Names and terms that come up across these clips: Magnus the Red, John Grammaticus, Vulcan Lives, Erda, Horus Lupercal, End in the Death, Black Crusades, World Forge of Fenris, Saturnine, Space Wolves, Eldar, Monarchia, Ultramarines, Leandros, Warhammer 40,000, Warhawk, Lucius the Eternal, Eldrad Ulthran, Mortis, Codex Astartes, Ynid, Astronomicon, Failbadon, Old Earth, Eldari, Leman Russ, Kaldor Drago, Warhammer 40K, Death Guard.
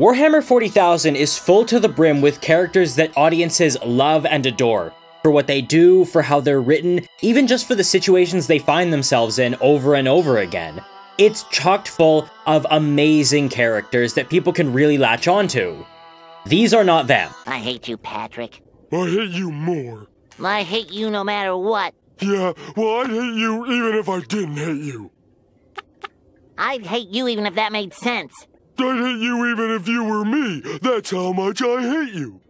Warhammer 40,000 is full to the brim with characters that audiences love and adore, for what they do, for how they're written, even just for the situations they find themselves in over and over again. It's chocked full of amazing characters that people can really latch onto. These are not them. I hate you, Patrick. I hate you more. I hate you no matter what. Yeah, well, I'd hate you even if I didn't hate you. I'd hate you even if that made sense. I'd hate you even if you were me. That's how much I hate you.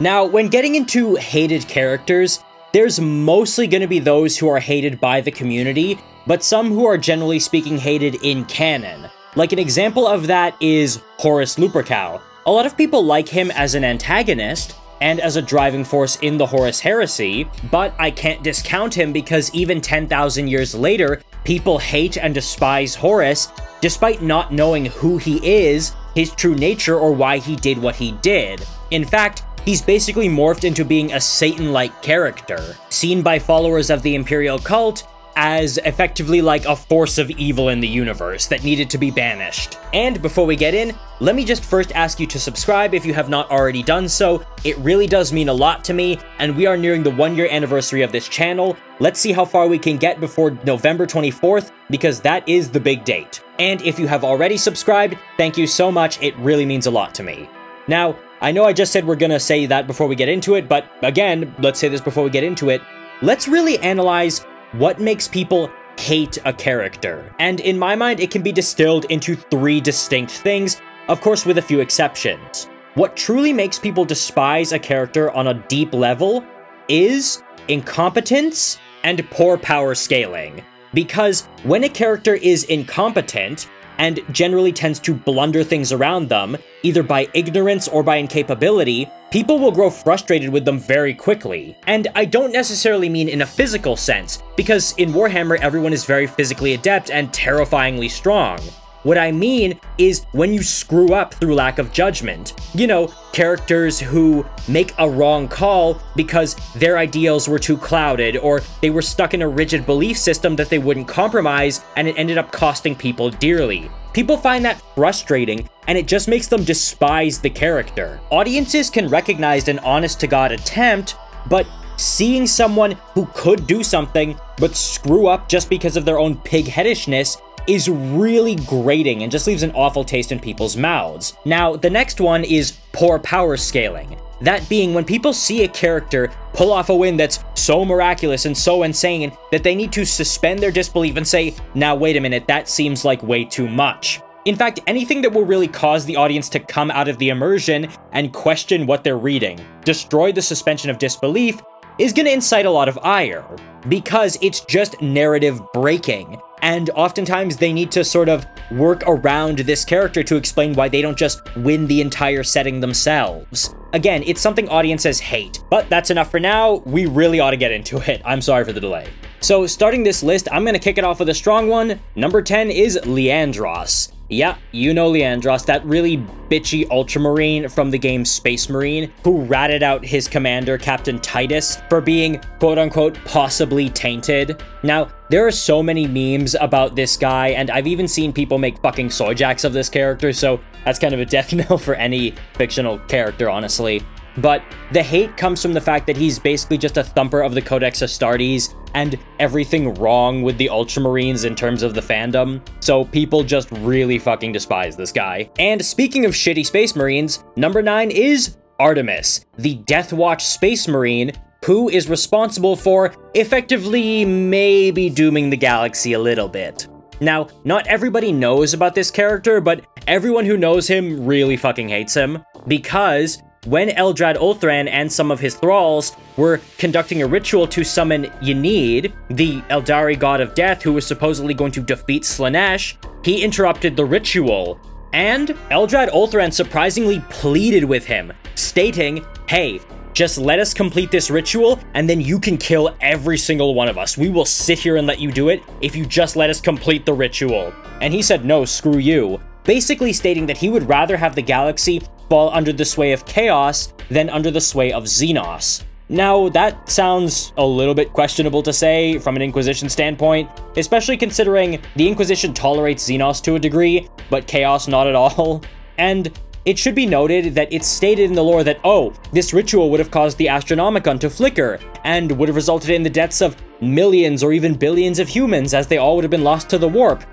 Now, when getting into hated characters, there's mostly going to be those who are hated by the community, but some who are generally speaking hated in canon. Like an example of that is Horus Lupercal. A lot of people like him as an antagonist, and as a driving force in the Horus Heresy, but I can't discount him because even 10,000 years later, people hate and despise Horus, despite not knowing who he is, his true nature, or why he did what he did. In fact, he's basically morphed into being a Satan-like character, seen by followers of the Imperial Cult as effectively like a force of evil in the universe that needed to be banished. And before we get in, let me just first ask you to subscribe if you have not already done so. It really does mean a lot to me, and we are nearing the 1-year anniversary of this channel. Let's see how far we can get before November 24th, because that is the big date. And if you have already subscribed, thank you so much, it really means a lot to me. Now, I know I just said we're gonna say that before we get into it, but again, let's say this before we get into it. Let's really analyze what makes people hate a character. And in my mind, it can be distilled into 3 distinct things, of course with a few exceptions. What truly makes people despise a character on a deep level is incompetence and poor power scaling. Because when a character is incompetent, and generally tends to blunder things around them, either by ignorance or by incapability, people will grow frustrated with them very quickly. And I don't necessarily mean in a physical sense, because in Warhammer everyone is very physically adept and terrifyingly strong. What I mean is when you screw up through lack of judgment. You know, characters who make a wrong call because their ideals were too clouded, or they were stuck in a rigid belief system that they wouldn't compromise, and it ended up costing people dearly. People find that frustrating, and it just makes them despise the character. Audiences can recognize an honest-to-God attempt, but seeing someone who could do something but screw up just because of their own pig-headishness is really grating and just leaves an awful taste in people's mouths. Now, the next one is poor power scaling. That being when people see a character pull off a win that's so miraculous and so insane that they need to suspend their disbelief and say, now wait a minute, that seems like way too much. In fact, anything that will really cause the audience to come out of the immersion and question what they're reading, destroy the suspension of disbelief, is going to incite a lot of ire, because it's just narrative breaking. And oftentimes they need to sort of work around this character to explain why they don't just win the entire setting themselves. Again, it's something audiences hate, but that's enough for now. We really ought to get into it. I'm sorry for the delay. So starting this list, I'm gonna kick it off with a strong one. Number 10 is Leandros. Yeah, you know Leandros, that really bitchy Ultramarine from the game Space Marine, who ratted out his commander, Captain Titus, for being quote-unquote possibly tainted. Now, there are so many memes about this guy, and I've even seen people make fucking soyjacks of this character, so that's kind of a death knell for any fictional character, honestly. But the hate comes from the fact that he's basically just a thumper of the Codex Astartes and everything wrong with the Ultramarines in terms of the fandom. So people just really fucking despise this guy. And speaking of shitty Space Marines, number 9 is Artemis, the Death Watch Space Marine, who is responsible for effectively maybe dooming the galaxy a little bit. Now, not everybody knows about this character, but everyone who knows him really fucking hates him, because when Eldrad Ulthran and some of his thralls were conducting a ritual to summon Ynid, the Eldari god of death who was supposedly going to defeat Slaanesh, he interrupted the ritual, and Eldrad Ulthran surprisingly pleaded with him, stating, hey, just let us complete this ritual, and then you can kill every single one of us. We will sit here and let you do it if you just let us complete the ritual. And he said, no, screw you, basically stating that he would rather have the galaxy fall under the sway of Chaos than under the sway of Xenos. Now, that sounds a little bit questionable to say from an Inquisition standpoint, especially considering the Inquisition tolerates Xenos to a degree, but Chaos not at all. And It should be noted that it's stated in the lore that, oh, this ritual would have caused the Astronomicon to flicker, and would have resulted in the deaths of millions or even billions of humans, as they all would have been lost to the warp.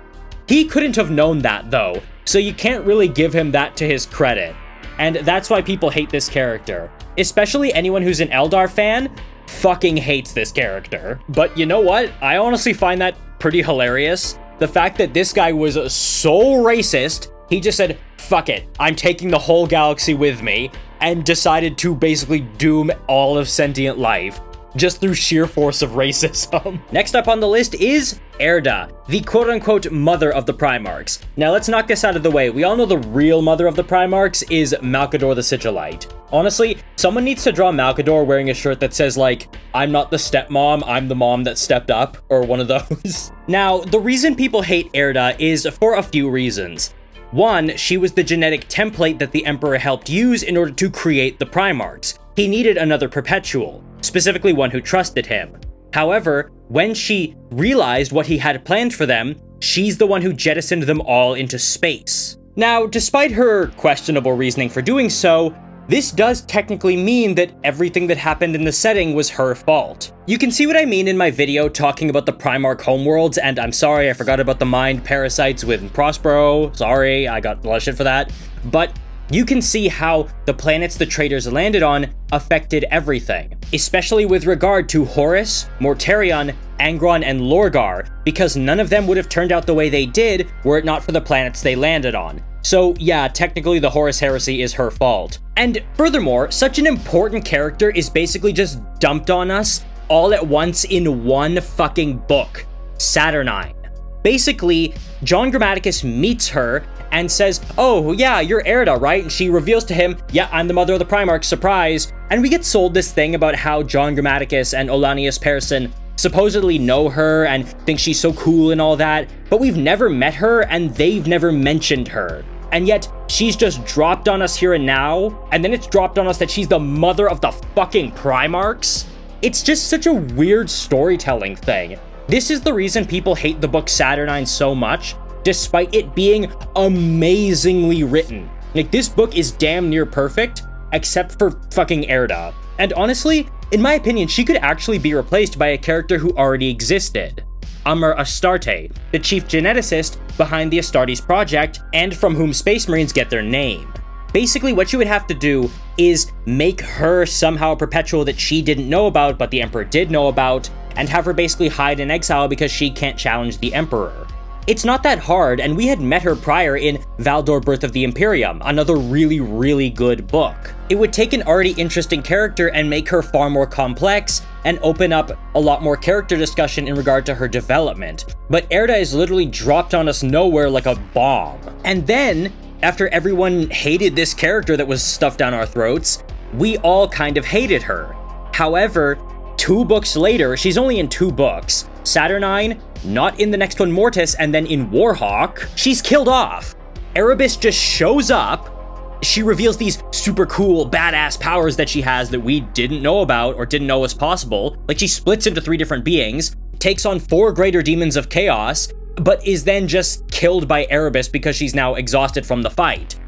He couldn't have known that, though, so you can't really give him that to his credit. And that's why people hate this character. Especially anyone who's an Eldar fan fucking hates this character. But you know what? I honestly find that pretty hilarious. The fact that this guy was so racist, he just said, fuck it, I'm taking the whole galaxy with me, and decided to basically doom all of sentient life, just through sheer force of racism. Next up on the list is Erda, the quote-unquote mother of the Primarchs. Now let's knock this out of the way. We all know the real mother of the Primarchs is Malcador the Sigillite. Honestly, someone needs to draw Malcador wearing a shirt that says, like, I'm not the stepmom, I'm the mom that stepped up, or one of those. Now, the reason people hate Erda is for a few reasons. One, she was the genetic template that the Emperor helped use in order to create the Primarchs. He needed another Perpetual, specifically one who trusted him. However, when she realized what he had planned for them, she's the one who jettisoned them all into space. Now, despite her questionable reasoning for doing so, this does technically mean that everything that happened in the setting was her fault. You can see what I mean in my video talking about the Primarch homeworlds, and I'm sorry I forgot about the mind parasites with Prospero, sorry, I got a lot of shit for that, but you can see how the planets the traders landed on affected everything, especially with regard to Horus, Mortarion, Angron, and Lorgar, because none of them would have turned out the way they did were it not for the planets they landed on. So yeah, technically the Horus Heresy is her fault. And furthermore, such an important character is basically just dumped on us all at once in one fucking book, Saturnine. Basically, John Grammaticus meets her and says, oh yeah, you're Erda, right? And she reveals to him, yeah, I'm the mother of the Primarch, surprise. And we get sold this thing about how John Grammaticus and Olanius Pearson supposedly know her and think she's so cool and all that, but we've never met her and they've never mentioned her. And yet, she's just dropped on us here and now, and then it's dropped on us that she's the mother of the fucking Primarchs? It's just such a weird storytelling thing. This is the reason people hate the book Saturnine so much, despite it being amazingly written. Like, this book is damn near perfect, except for fucking Erda. And honestly, in my opinion, she could actually be replaced by a character who already existed. Amr Astarte, the chief geneticist behind the Astartes project, and from whom Space Marines get their name. Basically, what you would have to do is make her somehow a perpetual that she didn't know about, but the Emperor did know about, and have her basically hide in exile because she can't challenge the Emperor. It's not that hard, and we had met her prior in Valdor Birth of the Imperium, another really, really good book. It would take an already interesting character and make her far more complex, and open up a lot more character discussion in regard to her development. But Erda is literally dropped on us nowhere like a bomb. And then, after everyone hated this character that was stuffed down our throats, we all kind of hated her. However, two books later, she's only in two books, Saturnine, not in the next one Mortis, and then in Warhawk, she's killed off. Erebus just shows up. She reveals these super cool, badass powers that she has that we didn't know about or didn't know was possible. Like, she splits into three different beings, takes on four greater demons of chaos, but is then just killed by Erebus because she's now exhausted from the fight.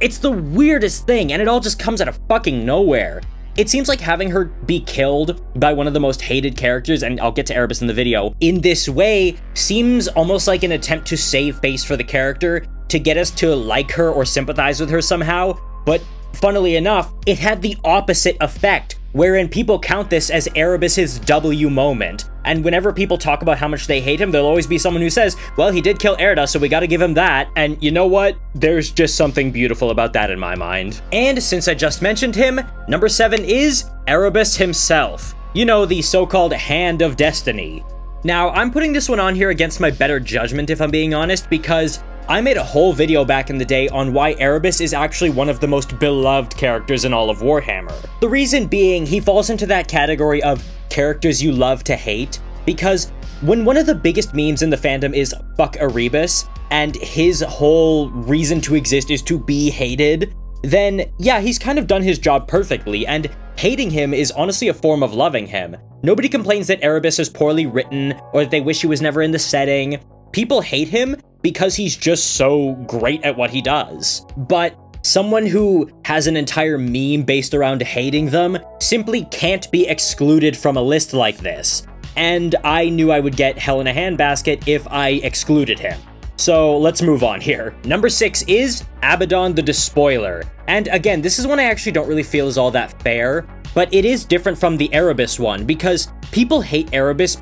It's the weirdest thing, and it all just comes out of fucking nowhere. It seems like having her be killed by one of the most hated characters, and I'll get to Erebus in the video, in this way seems almost like an attempt to save face for the character, to get us to like her or sympathize with her somehow, but funnily enough, it had the opposite effect, wherein people count this as Erebus's W moment, and whenever people talk about how much they hate him, there'll always be someone who says, well, he did kill Erda, so we gotta give him that, and you know what? There's just something beautiful about that in my mind. And since I just mentioned him, number 7 is Erebus himself. You know, the so-called Hand of Destiny. Now, I'm putting this one on here against my better judgment, if I'm being honest, because I made a whole video back in the day on why Erebus is actually one of the most beloved characters in all of Warhammer. The reason being, he falls into that category of characters you love to hate, because when one of the biggest memes in the fandom is fuck Erebus, and his whole reason to exist is to be hated, then yeah, he's kind of done his job perfectly, and hating him is honestly a form of loving him. Nobody complains that Erebus is poorly written, or that they wish he was never in the setting. People hate him because he's just so great at what he does. But Someone who has an entire meme based around hating them simply can't be excluded from a list like this. And I knew I would get hell in a handbasket if I excluded him. So let's move on here. Number 6 is Abaddon the Despoiler. And again, this is one I actually don't really feel is all that fair, but it is different from the Erebus one because people hate Erebus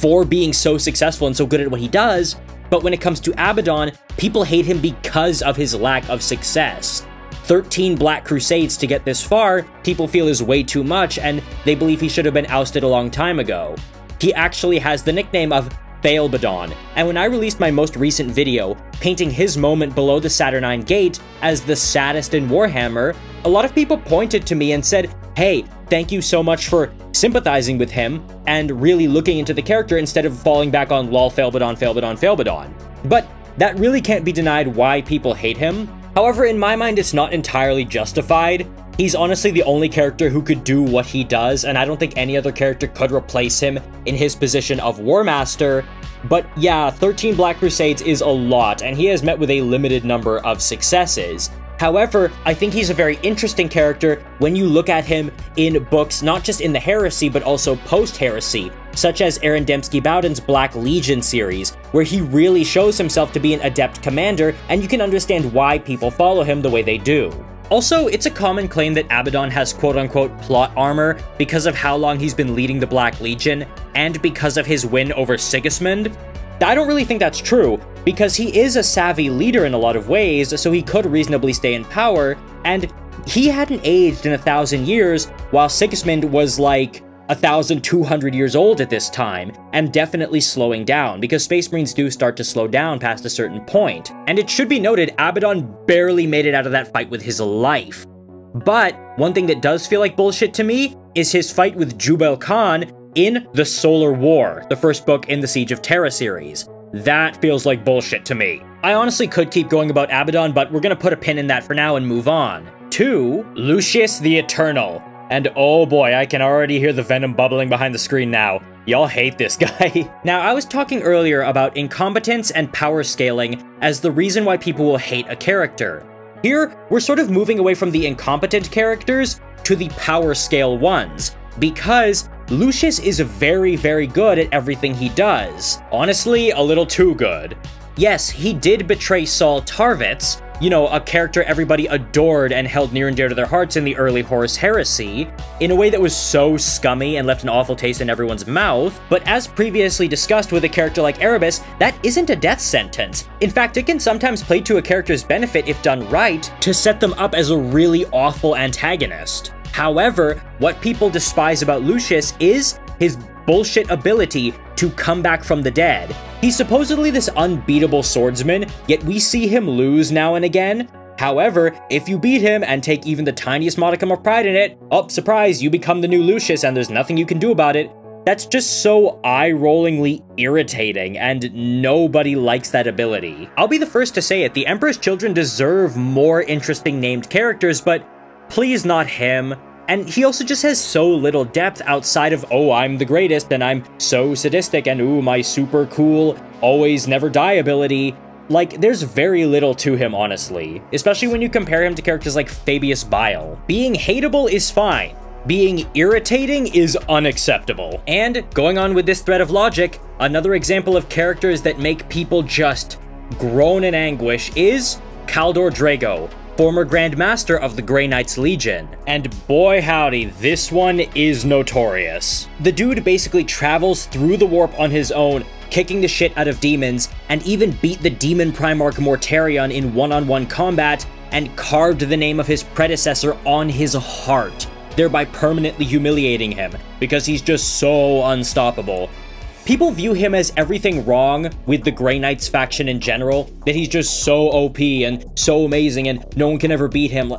for being so successful and so good at what he does, but when it comes to Abaddon, people hate him because of his lack of success. 13 Black Crusades to get this far, people feel is way too much, and they believe he should have been ousted a long time ago. He actually has the nickname of Failbadon, and when I released my most recent video, painting his moment below the Saturnine Gate as the saddest in Warhammer, a lot of people pointed to me and said, hey, thank you so much for sympathizing with him and really looking into the character instead of falling back on lol Failbadon, Failbadon, Failbadon. But that really can't be denied why people hate him. However, in my mind, it's not entirely justified. He's honestly the only character who could do what he does, and I don't think any other character could replace him in his position of War Master. But yeah, 13 Black Crusades is a lot, and he has met with a limited number of successes. However, I think he's a very interesting character when you look at him in books, not just in the Heresy, but also post-Heresy, such as Aaron Dembski-Bowden's Black Legion series, where he really shows himself to be an adept commander, and you can understand why people follow him the way they do. Also, it's a common claim that Abaddon has quote-unquote plot armor because of how long he's been leading the Black Legion and because of his win over Sigismund. I don't really think that's true, because he is a savvy leader in a lot of ways, so he could reasonably stay in power, and he hadn't aged in 1,000 years, while Sigismund was like 1,200 years old at this time, and definitely slowing down, because Space Marines do start to slow down past a certain point. And it should be noted, Abaddon barely made it out of that fight with his life. But one thing that does feel like bullshit to me is his fight with Jubail Khan in The Solar War, the first book in the Siege of Terra series. That feels like bullshit to me. I honestly could keep going about Abaddon, but we're gonna put a pin in that for now and move on to Lucius the Eternal. And oh boy, I can already hear the venom bubbling behind the screen now. Y'all hate this guy. Now, I was talking earlier about incompetence and power scaling as the reason why people will hate a character. Here, we're sort of moving away from the incompetent characters to the power scale ones, because Lucius is very, very good at everything he does. Honestly, a little too good. Yes, he did betray Saul Tarvitz, you know, a character everybody adored and held near and dear to their hearts in the early Horus Heresy, in a way that was so scummy and left an awful taste in everyone's mouth. But as previously discussed with a character like Erebus, that isn't a death sentence. In fact, it can sometimes play to a character's benefit if done right to set them up as a really awful antagonist. However, what people despise about Lucius is his bullshit ability to come back from the dead. He's supposedly this unbeatable swordsman, yet we see him lose now and again. However, if you beat him and take even the tiniest modicum of pride in it, oh, surprise, you become the new Lucius and there's nothing you can do about it. That's just so eye-rollingly irritating, and nobody likes that ability. I'll be the first to say it, the Emperor's Children deserve more interesting named characters, but please not him. And he also just has so little depth outside of, oh, I'm the greatest, and I'm so sadistic, and ooh, my super cool, always never die ability. Like, there's very little to him, honestly, especially when you compare him to characters like Fabius Bile. Being hateable is fine. Being irritating is unacceptable. And going on with this thread of logic, another example of characters that make people just groan in anguish is Kaldor Drago, former Grand Master of the Grey Knights Legion. And boy howdy, this one is notorious. The dude basically travels through the warp on his own, kicking the shit out of demons, and even beat the demon Primarch Mortarion in one-on-one combat, and carved the name of his predecessor on his heart, thereby permanently humiliating him, because he's just so unstoppable. People view him as everything wrong with the Grey Knights faction in general, that he's just so OP and so amazing and no one can ever beat him.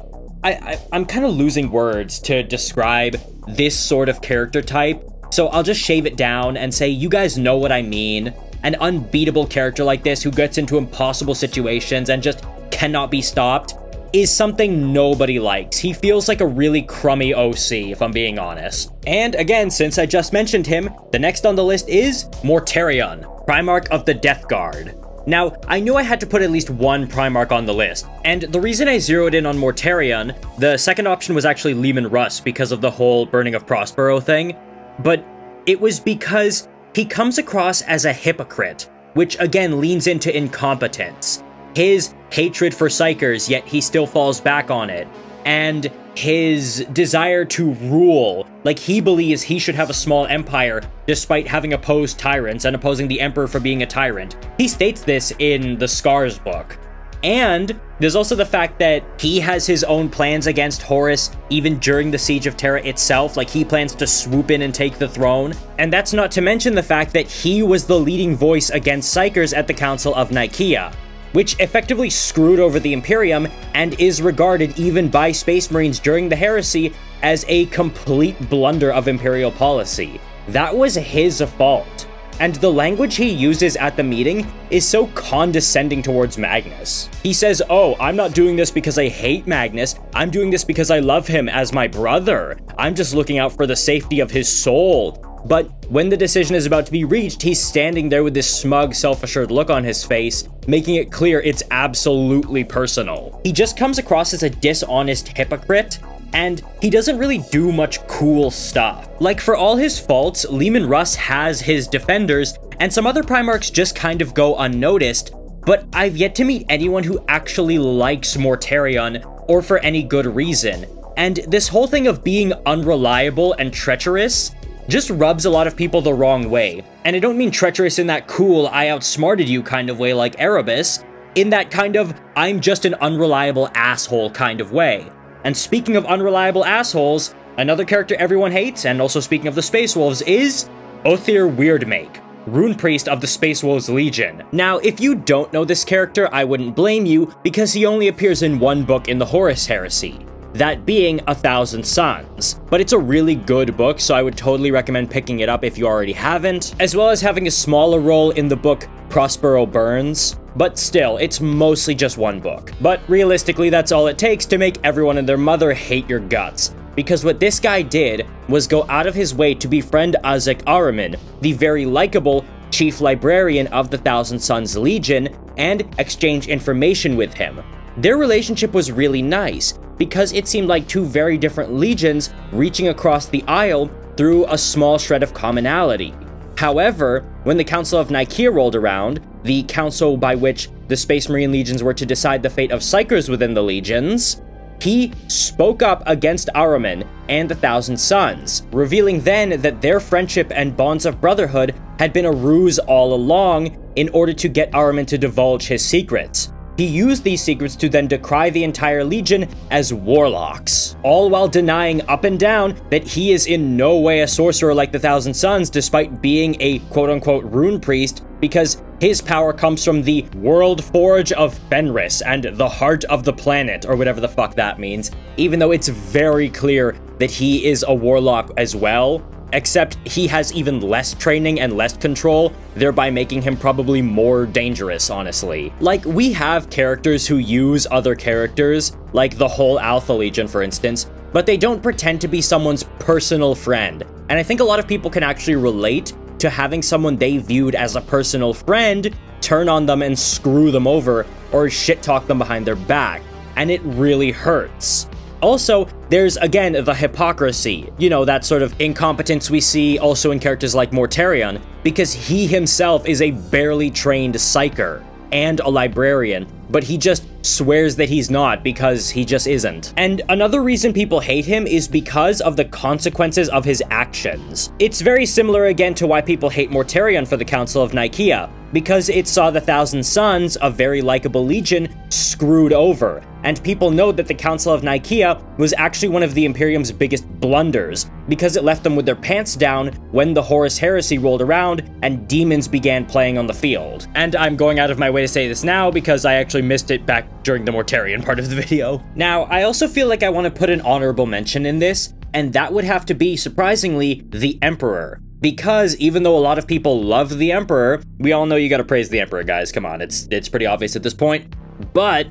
I'm kind of losing words to describe this sort of character type, so I'll just shave it down and say you guys know what I mean. An unbeatable character like this who gets into impossible situations and just cannot be stopped is something nobody likes. He feels like a really crummy OC, if I'm being honest. And again, since I just mentioned him, the next on the list is Mortarion, Primarch of the Death Guard. Now, I knew I had to put at least one Primarch on the list, and the reason I zeroed in on Mortarion, the second option was actually Leman Russ because of the whole burning of Prospero thing, but it was because he comes across as a hypocrite, which again leans into incompetence. His hatred for psychers, yet he still falls back on it, and his desire to rule, like he believes he should have a small empire despite having opposed tyrants and opposing the emperor for being a tyrant. He states this in the Scars book. And there's also the fact that he has his own plans against Horus even during the Siege of Terra itself, like he plans to swoop in and take the throne. And that's not to mention the fact that he was the leading voice against psychers at the Council of Nicaea, which effectively screwed over the Imperium and is regarded even by Space Marines during the Heresy as a complete blunder of Imperial policy. That was his fault, and the language he uses at the meeting is so condescending towards Magnus. He says, oh, I'm not doing this because I hate Magnus, I'm doing this because I love him as my brother, I'm just looking out for the safety of his soul. But when the decision is about to be reached, he's standing there with this smug, self-assured look on his face, making it clear it's absolutely personal. He just comes across as a dishonest hypocrite, and he doesn't really do much cool stuff. Like, for all his faults, Leman Russ has his defenders, and some other Primarchs just kind of go unnoticed, but I've yet to meet anyone who actually likes Mortarion, or for any good reason. And this whole thing of being unreliable and treacherous just rubs a lot of people the wrong way. And I don't mean treacherous in that cool, I outsmarted you kind of way like Erebus, in that kind of, I'm just an unreliable asshole kind of way. And speaking of unreliable assholes, another character everyone hates, and also speaking of the Space Wolves, is Othir Weirdmake, Rune Priest of the Space Wolves Legion. Now, if you don't know this character, I wouldn't blame you, because he only appears in one book in the Horus Heresy, that being A Thousand Sons. But it's a really good book, so I would totally recommend picking it up if you already haven't, as well as having a smaller role in the book Prospero Burns. But still, it's mostly just one book. But realistically, that's all it takes to make everyone and their mother hate your guts. Because what this guy did was go out of his way to befriend Ahzek Ahriman, the very likable chief librarian of the Thousand Sons Legion, and exchange information with him. Their relationship was really nice, because it seemed like two very different legions reaching across the aisle through a small shred of commonality. However, when the Council of Nicaea rolled around, the council by which the Space Marine legions were to decide the fate of psychers within the legions, he spoke up against Ahriman and the Thousand Sons, revealing then that their friendship and bonds of brotherhood had been a ruse all along in order to get Ahriman to divulge his secrets. He used these secrets to then decry the entire Legion as warlocks, all while denying up and down that he is in no way a sorcerer like the Thousand Sons, despite being a quote-unquote rune priest, because his power comes from the World Forge of Fenris and the heart of the planet, or whatever the fuck that means, even though it's very clear that he is a warlock as well, except he has even less training and less control, thereby making him probably more dangerous, honestly. Like, we have characters who use other characters, like the whole Alpha Legion, for instance, but they don't pretend to be someone's personal friend. And I think a lot of people can actually relate to having someone they viewed as a personal friend turn on them and screw them over, or shit-talk them behind their back. And it really hurts. Also, there's again the hypocrisy, you know, that sort of incompetence we see also in characters like Mortarion, because he himself is a barely trained psyker and a librarian, but he just swears that he's not because he just isn't. And another reason people hate him is because of the consequences of his actions. It's very similar again to why people hate Mortarion for the Council of Nicaea, because it saw the Thousand Sons, a very likable legion, screwed over. And people know that the Council of Nicaea was actually one of the Imperium's biggest blunders, because it left them with their pants down when the Horus Heresy rolled around and demons began playing on the field. And I'm going out of my way to say this now because I actually missed it back during the Mortarion part of the video. Now, I also feel like I want to put an honorable mention in this, and that would have to be, surprisingly, the Emperor. Because even though a lot of people love the Emperor, we all know you gotta praise the Emperor, guys, come on, it's pretty obvious at this point, but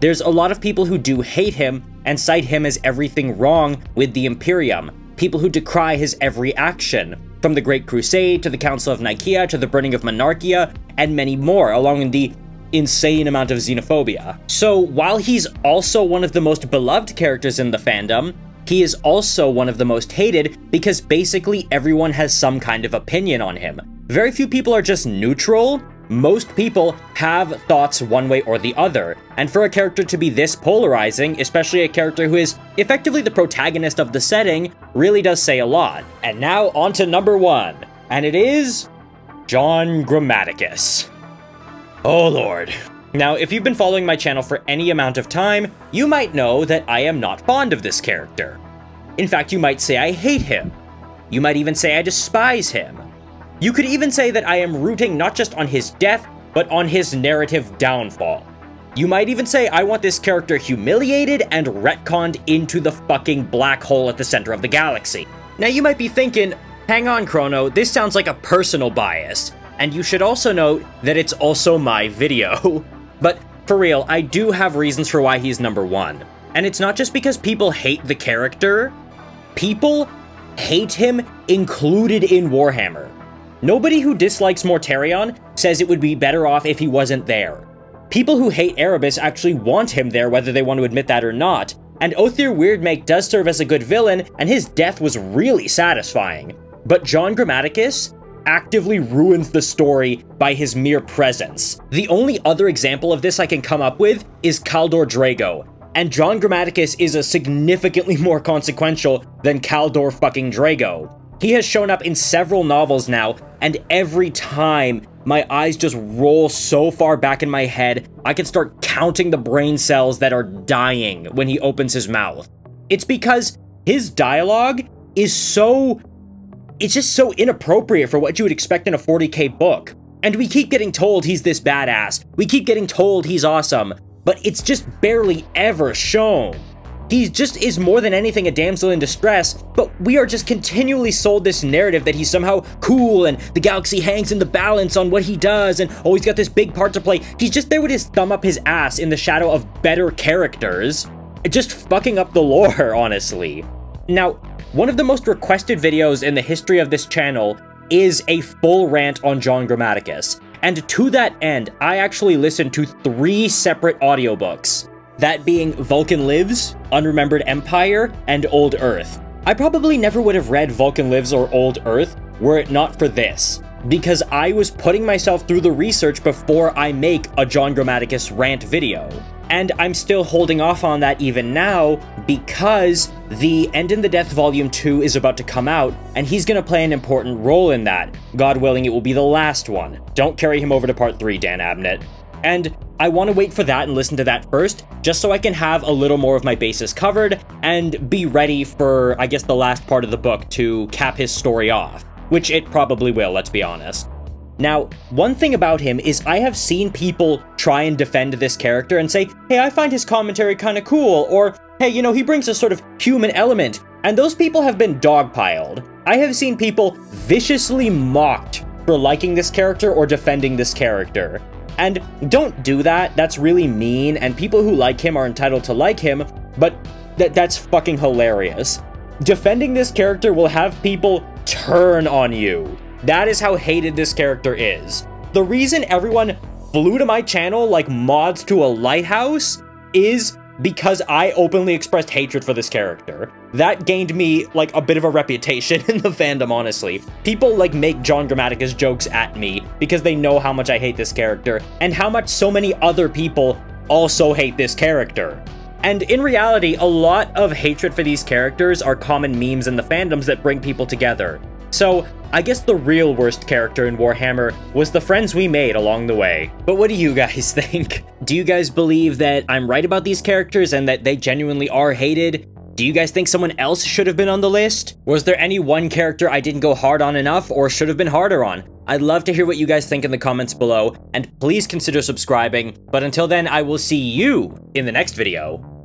there's a lot of people who do hate him and cite him as everything wrong with the Imperium, people who decry his every action, from the Great Crusade to the Council of Nicaea to the burning of Monarchia, and many more, along with the insane amount of xenophobia. So while he's also one of the most beloved characters in the fandom, he is also one of the most hated because basically everyone has some kind of opinion on him. Very few people are just neutral. Most people have thoughts one way or the other, and for a character to be this polarizing, especially a character who is effectively the protagonist of the setting, really does say a lot. And now on to number one, and it is John Grammaticus. Oh lord. Now, if you've been following my channel for any amount of time, you might know that I am not fond of this character. In fact, you might say I hate him. You might even say I despise him. You could even say that I am rooting not just on his death, but on his narrative downfall. You might even say I want this character humiliated and retconned into the fucking black hole at the center of the galaxy. Now you might be thinking, hang on Chrono, this sounds like a personal bias. And you should also note that it's also my video. But for real, I do have reasons for why he's number one. And it's not just because people hate the character. People hate him included in Warhammer. Nobody who dislikes Mortarion says it would be better off if he wasn't there. People who hate Erebus actually want him there whether they want to admit that or not, and Othir Weirdmake does serve as a good villain, and his death was really satisfying. But John Grammaticus actively ruins the story by his mere presence. The only other example of this I can come up with is Kaldor Drago, and John Grammaticus is a significantly more consequential than Kaldor fucking Drago. He has shown up in several novels now, and every time, my eyes just roll so far back in my head, I can start counting the brain cells that are dying when he opens his mouth. It's because his dialogue is so... it's just so inappropriate for what you would expect in a 40k book. And we keep getting told he's this badass, we keep getting told he's awesome, but it's just barely ever shown. He just is more than anything a damsel in distress, but we are just continually sold this narrative that he's somehow cool and the galaxy hangs in the balance on what he does and oh, he's got this big part to play. He's just there with his thumb up his ass in the shadow of better characters, just fucking up the lore, honestly. Now, one of the most requested videos in the history of this channel is a full rant on John Grammaticus, and to that end, I actually listened to 3 separate audiobooks. That being Vulcan Lives, Unremembered Empire, and Old Earth. I probably never would have read Vulcan Lives or Old Earth were it not for this, because I was putting myself through the research before I make a John Grammaticus rant video. And I'm still holding off on that even now, because the End in the Death Volume 2 is about to come out, and he's gonna play an important role in that. God willing, it will be the last one. Don't carry him over to part 3, Dan Abnett. And I want to wait for that and listen to that first, just so I can have a little more of my bases covered and be ready for, I guess, the last part of the book to cap his story off, which it probably will, let's be honest. Now, one thing about him is I have seen people try and defend this character and say, hey, I find his commentary kind of cool, or hey, you know, he brings a sort of human element, and those people have been dogpiled. I have seen people viciously mocked for liking this character or defending this character. And don't do that, that's really mean, and people who like him are entitled to like him, but that's fucking hilarious. Defending this character will have people turn on you. That is how hated this character is. The reason everyone flew to my channel like moths to a lighthouse is because I openly expressed hatred for this character. That gained me like a bit of a reputation in the fandom, honestly. People like make John Grammaticus jokes at me because they know how much I hate this character and how much so many other people also hate this character. And in reality, a lot of hatred for these characters are common memes in the fandoms that bring people together. So I guess the real worst character in Warhammer was the friends we made along the way. But what do you guys think? Do you guys believe that I'm right about these characters and that they genuinely are hated? Do you guys think someone else should have been on the list? Was there any one character I didn't go hard on enough or should have been harder on? I'd love to hear what you guys think in the comments below, and please consider subscribing. But until then, I will see you in the next video.